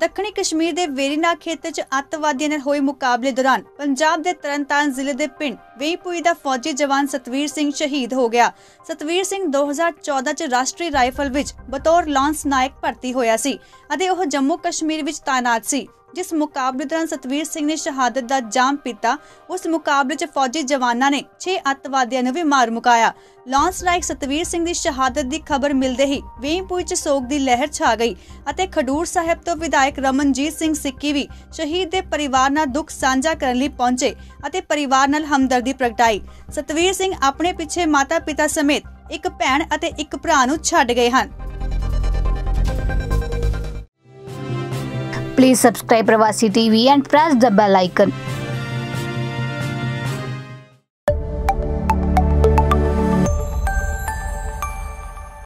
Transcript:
दक्षिणी कश्मीर के वेरिना खेतर च आतंकवादियों नाल होए मुकाबले दौरान पंजाब के तरनतारन जिले के पिंड वेईपुई का फौजी जवान सत्वीर सिंह शहीद हो गया। सत्वीर सिंह 2014 च राष्ट्रीय राइफल विच बतौर लांस नायक भर्ती होया सी अते ओह जम्मू कश्मीर विच तैनात सी। जिस मुकाबले दौरान सत्वीर सिंह ने शहादत का जाम पीता, उस मुकाबले च फौजी जवानों ने 6 आतंकवादियों नूं भी मार मुकाया। लांस नायक सत्वीर सिंह की शहादत की खबर मिलते ही वेईपुई च सोग की लहर छा गई अते खडूर साहिब तो विधायक रमनजीत सिंह सिक्की भी शहीद के परिवार नाल दुख सांझा करन लई पहुंचे अते परिवार नाल हमदर्दी प्रगटाई। सत्वीर सिंह अपने पिछे माता पिता समेत एक भैण अते एक भरा नूं छड्ड गए हन। Please subscribe Pravasi TV and press the bell icon.